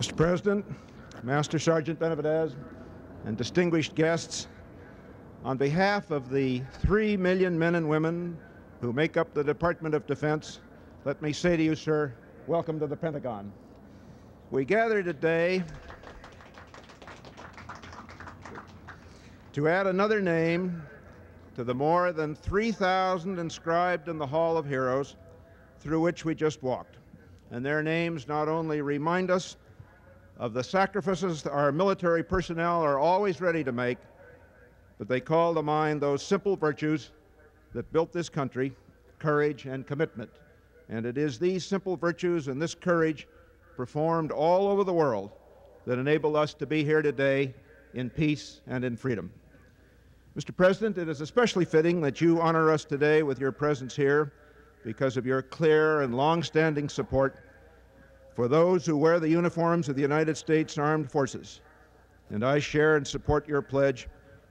Mr. President, Master Sergeant Benavidez, and distinguished guests, on behalf of the 3 million men and women who make up the Department of Defense, let me say to you, sir, welcome to the Pentagon. We gather today to add another name to the more than 3,000 inscribed in the Hall of Heroes through which we just walked. And their names not only remind us of the sacrifices our military personnel are always ready to make, but they call to mind those simple virtues that built this country, courage and commitment. And it is these simple virtues and this courage performed all over the world that enable us to be here today in peace and in freedom. Mr. President, it is especially fitting that you honor us today with your presence here because of your clear and long-standing support for those who wear the uniforms of the United States Armed Forces. And I share and support your pledge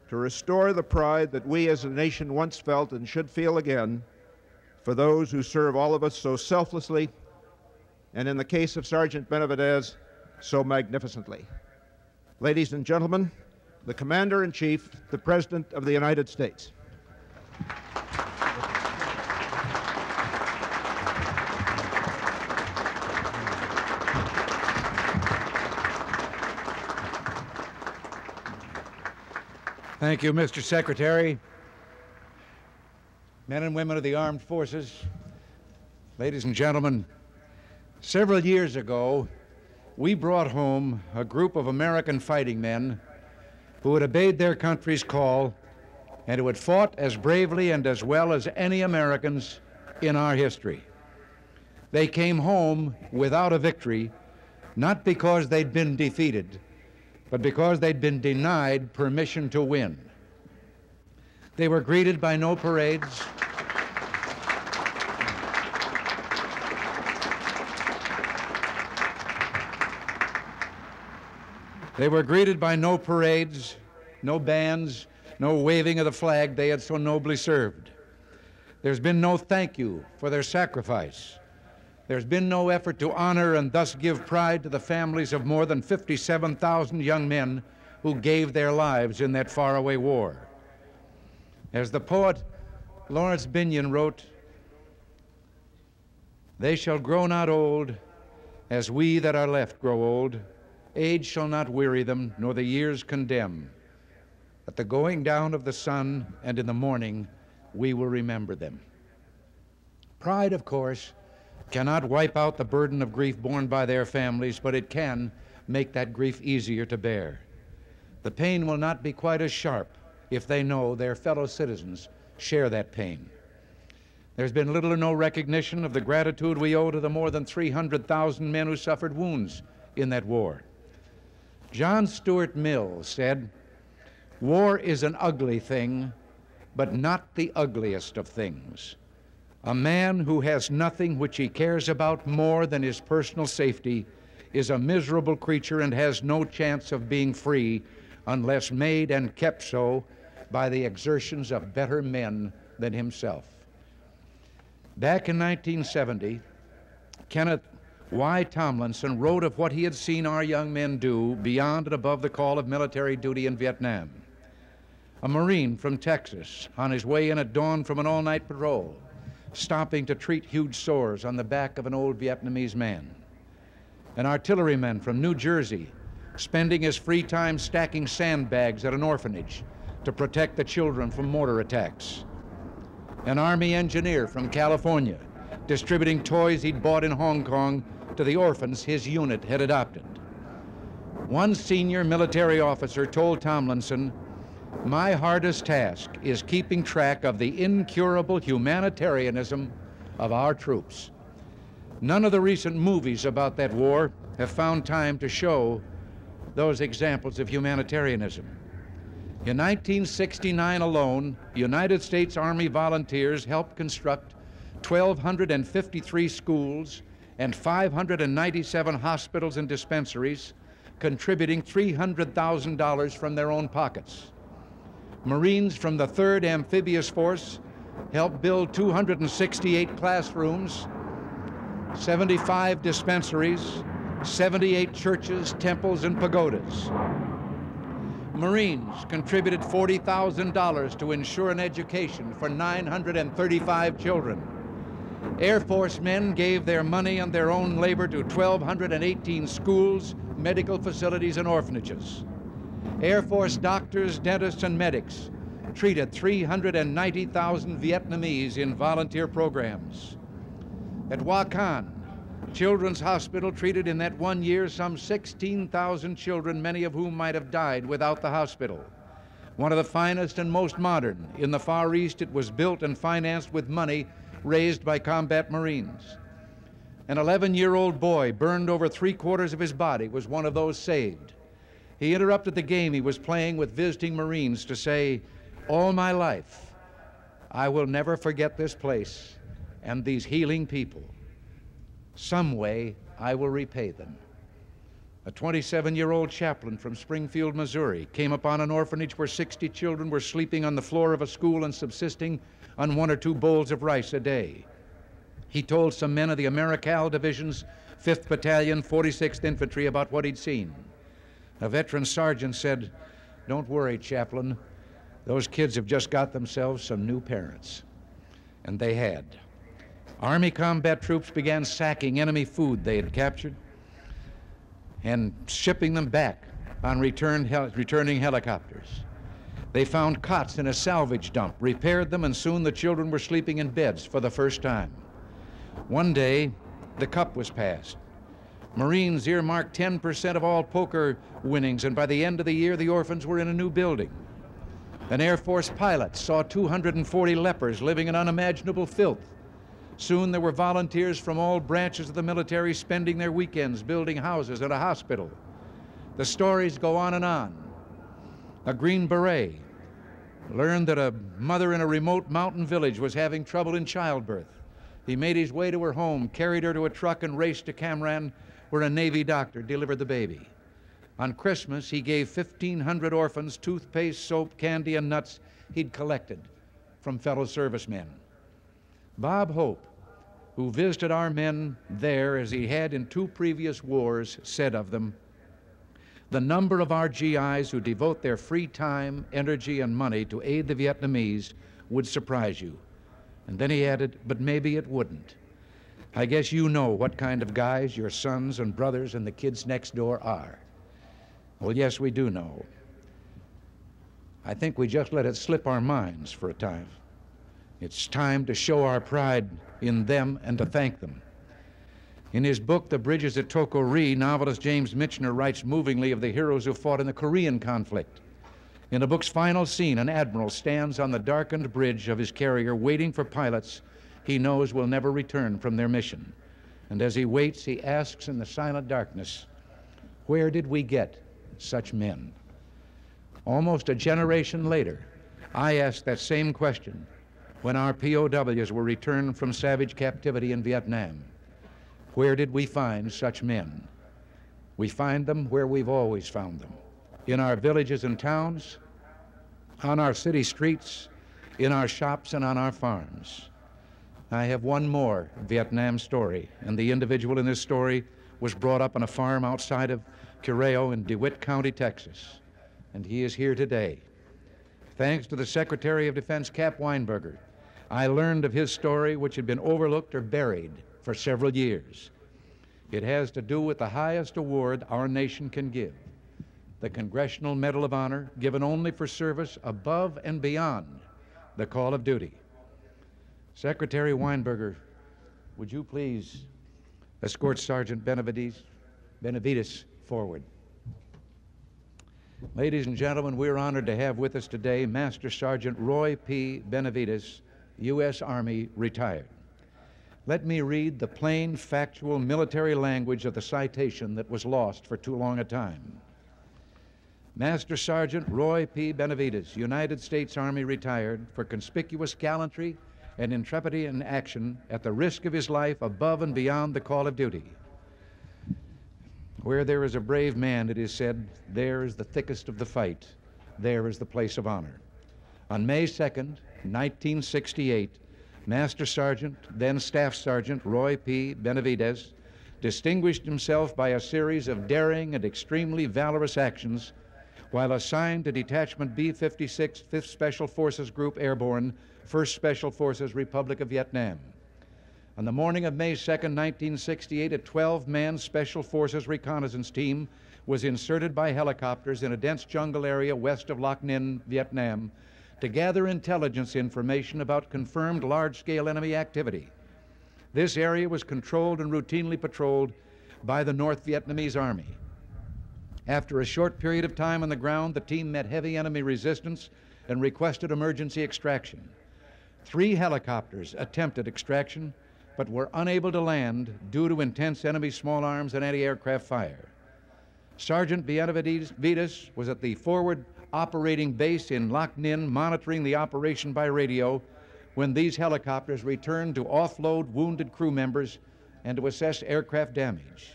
to restore the pride that we as a nation once felt and should feel again for those who serve all of us so selflessly, and in the case of Sergeant Benavidez, so magnificently. Ladies and gentlemen, the Commander-in-Chief, the President of the United States. Thank you, Mr. Secretary. Men and women of the Armed Forces, ladies and gentlemen, several years ago, we brought home a group of American fighting men who had obeyed their country's call and who had fought as bravely and as well as any Americans in our history. They came home without a victory, not because they'd been defeated, but because they'd been denied permission to win. They were greeted by no parades. They were greeted by no parades, no bands, no waving of the flag they had so nobly served. There's been no thank you for their sacrifice. There's been no effort to honor and thus give pride to the families of more than 57,000 young men who gave their lives in that faraway war. As the poet Lawrence Binyon wrote, "They shall grow not old as we that are left grow old. Age shall not weary them, nor the years condemn. At the going down of the sun and in the morning, we will remember them." Pride, of course, cannot wipe out the burden of grief borne by their families, but it can make that grief easier to bear. The pain will not be quite as sharp if they know their fellow citizens share that pain. There's been little or no recognition of the gratitude we owe to the more than 300,000 men who suffered wounds in that war. John Stuart Mill said, "War is an ugly thing, but not the ugliest of things. A man who has nothing which he cares about more than his personal safety is a miserable creature and has no chance of being free unless made and kept so by the exertions of better men than himself." Back in 1970, Kenneth Y. Tomlinson wrote of what he had seen our young men do beyond and above the call of military duty in Vietnam. A Marine from Texas, on his way in at dawn from an all-night patrol, stopping to treat huge sores on the back of an old Vietnamese man. An artilleryman from New Jersey, spending his free time stacking sandbags at an orphanage to protect the children from mortar attacks. An Army engineer from California, distributing toys he'd bought in Hong Kong to the orphans his unit had adopted. One senior military officer told Tomlinson, "My hardest task is keeping track of the incurable humanitarianism of our troops." None of the recent movies about that war have found time to show those examples of humanitarianism. In 1969 alone, United States Army volunteers helped construct 1,253 schools and 597 hospitals and dispensaries, contributing $300,000 from their own pockets. Marines from the 3rd Amphibious Force helped build 268 classrooms, 75 dispensaries, 78 churches, temples, and pagodas. Marines contributed $40,000 to ensure an education for 935 children. Air Force men gave their money and their own labor to 1,218 schools, medical facilities, and orphanages. Air Force doctors, dentists, and medics treated 390,000 Vietnamese in volunteer programs. At Hoa Khan, Children's Hospital treated in that one year some 16,000 children, many of whom might have died without the hospital. One of the finest and most modern in the Far East, it was built and financed with money raised by combat Marines. An 11-year-old boy burned over three-quarters of his body was one of those saved. He interrupted the game he was playing with visiting Marines to say, "All my life, I will never forget this place and these healing people. Some way, I will repay them." A 27-year-old chaplain from Springfield, Missouri, came upon an orphanage where 60 children were sleeping on the floor of a school and subsisting on one or two bowls of rice a day. He told some men of the AmeriCal Division's 5th Battalion, 46th Infantry about what he'd seen. A veteran sergeant said, "Don't worry, Chaplain. Those kids have just got themselves some new parents." And they had. Army combat troops began sacking enemy food they had captured and shipping them back on returning helicopters. They found cots in a salvage dump, repaired them, and soon the children were sleeping in beds for the first time. One day, the cup was passed. Marines earmarked 10% of all poker winnings, and by the end of the year, the orphans were in a new building. An Air Force pilot saw 240 lepers living in unimaginable filth. Soon there were volunteers from all branches of the military spending their weekends building houses and a hospital. The stories go on and on. A Green Beret learned that a mother in a remote mountain village was having trouble in childbirth. He made his way to her home, carried her to a truck, and raced to Camran, where a Navy doctor delivered the baby. On Christmas, he gave 1,500 orphans toothpaste, soap, candy, and nuts he'd collected from fellow servicemen. Bob Hope, who visited our men there as he had in two previous wars, said of them, "The number of our GIs who devote their free time, energy, and money to aid the Vietnamese would surprise you." And then he added, "But maybe it wouldn't. I guess you know what kind of guys your sons and brothers and the kids next door are." Well, yes, we do know. I think we just let it slip our minds for a time. It's time to show our pride in them and to thank them. In his book, The Bridges at Toko-Ri, novelist James Michener writes movingly of the heroes who fought in the Korean conflict. In the book's final scene, an admiral stands on the darkened bridge of his carrier waiting for pilots he knows will never return from their mission. And as he waits, he asks in the silent darkness, "Where did we get such men?" Almost a generation later, I asked that same question when our POWs were returned from savage captivity in Vietnam. Where did we find such men? We find them where we've always found them: in our villages and towns, on our city streets, in our shops, and on our farms. I have one more Vietnam story, and the individual in this story was brought up on a farm outside of Curreo in DeWitt County, Texas, and he is here today. Thanks to the Secretary of Defense, Cap Weinberger, I learned of his story, which had been overlooked or buried for several years. It has to do with the highest award our nation can give, the Congressional Medal of Honor, given only for service above and beyond the call of duty. Secretary Weinberger, would you please escort Sergeant Benavidez forward? Ladies and gentlemen, we're honored to have with us today Master Sergeant Roy P. Benavidez, U.S. Army, retired. Let me read the plain, factual, military language of the citation that was lost for too long a time. Master Sergeant Roy P. Benavidez, United States Army, retired, for conspicuous gallantry and intrepidity in action at the risk of his life above and beyond the call of duty. Where there is a brave man, it is said, there is the thickest of the fight. There is the place of honor. On May 2nd, 1968, Master Sergeant, then Staff Sergeant Roy P. Benavidez, distinguished himself by a series of daring and extremely valorous actions while assigned to Detachment B-56, 5th Special Forces Group Airborne, 1st Special Forces Republic of Vietnam. On the morning of May 2, 1968, a 12-man Special Forces reconnaissance team was inserted by helicopters in a dense jungle area west of Loc Ninh, Vietnam, to gather intelligence information about confirmed large-scale enemy activity. This area was controlled and routinely patrolled by the North Vietnamese Army. After a short period of time on the ground, the team met heavy enemy resistance and requested emergency extraction. 3 helicopters attempted extraction, but were unable to land due to intense enemy small arms and anti-aircraft fire. Sergeant Benavidez was at the forward operating base in Loc Ninh monitoring the operation by radio when these helicopters returned to offload wounded crew members and to assess aircraft damage.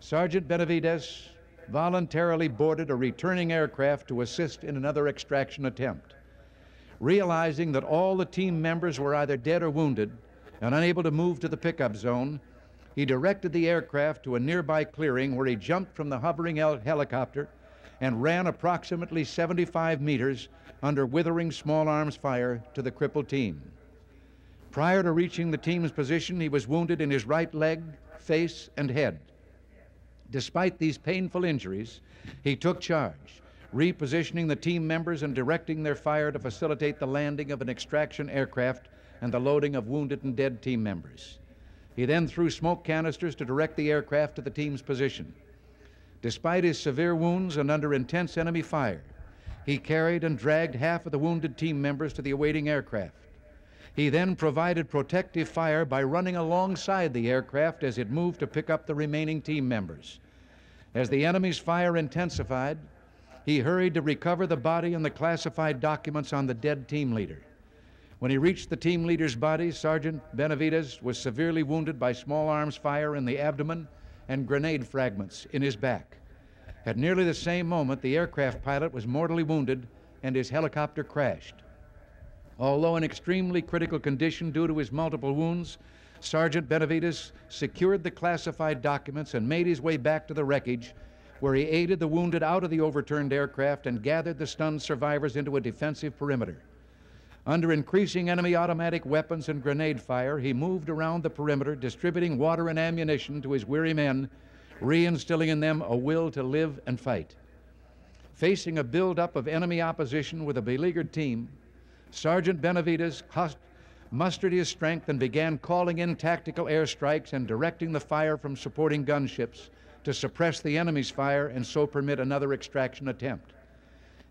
Sergeant Benavidez voluntarily boarded a returning aircraft to assist in another extraction attempt. Realizing that all the team members were either dead or wounded and unable to move to the pickup zone, he directed the aircraft to a nearby clearing where he jumped from the hovering helicopter and ran approximately 75 meters under withering small arms fire to the crippled team. Prior to reaching the team's position, he was wounded in his right leg, face, and head. Despite these painful injuries, he took charge, repositioning the team members and directing their fire to facilitate the landing of an extraction aircraft and the loading of wounded and dead team members. He then threw smoke canisters to direct the aircraft to the team's position. Despite his severe wounds and under intense enemy fire, he carried and dragged half of the wounded team members to the awaiting aircraft. He then provided protective fire by running alongside the aircraft as it moved to pick up the remaining team members. As the enemy's fire intensified, he hurried to recover the body and the classified documents on the dead team leader. When he reached the team leader's body, Sergeant Benavidez was severely wounded by small arms fire in the abdomen and grenade fragments in his back. At nearly the same moment, the aircraft pilot was mortally wounded and his helicopter crashed. Although in extremely critical condition due to his multiple wounds, Sergeant Benavidez secured the classified documents and made his way back to the wreckage, where he aided the wounded out of the overturned aircraft and gathered the stunned survivors into a defensive perimeter. Under increasing enemy automatic weapons and grenade fire, he moved around the perimeter, distributing water and ammunition to his weary men, reinstilling in them a will to live and fight. Facing a buildup of enemy opposition with a beleaguered team, Sergeant Benavidez mustered his strength and began calling in tactical airstrikes and directing the fire from supporting gunships to suppress the enemy's fire and so permit another extraction attempt.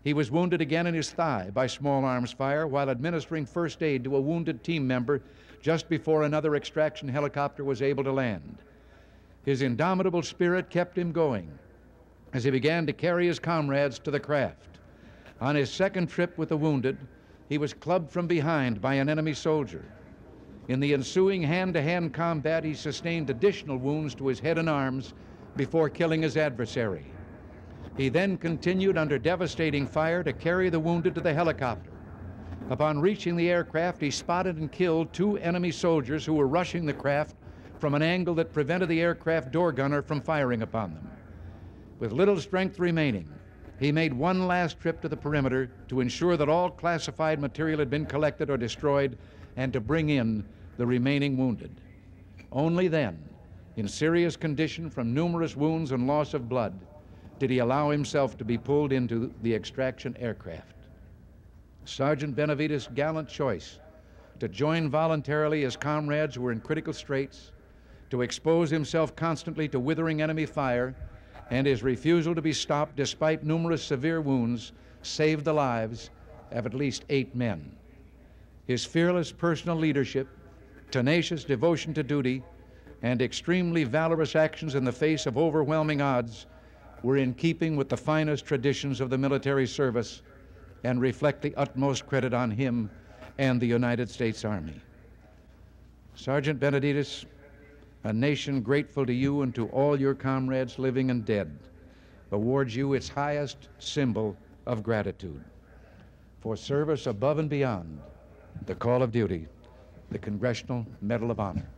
He was wounded again in his thigh by small arms fire while administering first aid to a wounded team member just before another extraction helicopter was able to land. His indomitable spirit kept him going as he began to carry his comrades to the craft. On his second trip with the wounded, he was clubbed from behind by an enemy soldier. In the ensuing hand-to-hand combat, he sustained additional wounds to his head and arms before killing his adversary. He then continued under devastating fire to carry the wounded to the helicopter. Upon reaching the aircraft, he spotted and killed 2 enemy soldiers who were rushing the craft from an angle that prevented the aircraft door gunner from firing upon them. With little strength remaining, he made one last trip to the perimeter to ensure that all classified material had been collected or destroyed and to bring in the remaining wounded. Only then, in serious condition from numerous wounds and loss of blood, did he allow himself to be pulled into the extraction aircraft. Sergeant Benavidez's gallant choice to join voluntarily his comrades who were in critical straits, to expose himself constantly to withering enemy fire, and his refusal to be stopped despite numerous severe wounds saved the lives of at least 8 men. His fearless personal leadership, tenacious devotion to duty, and extremely valorous actions in the face of overwhelming odds were in keeping with the finest traditions of the military service and reflect the utmost credit on him and the United States Army. Sergeant Benavidez, a nation grateful to you and to all your comrades living and dead, awards you its highest symbol of gratitude. For service above and beyond the call of duty, the Congressional Medal of Honor.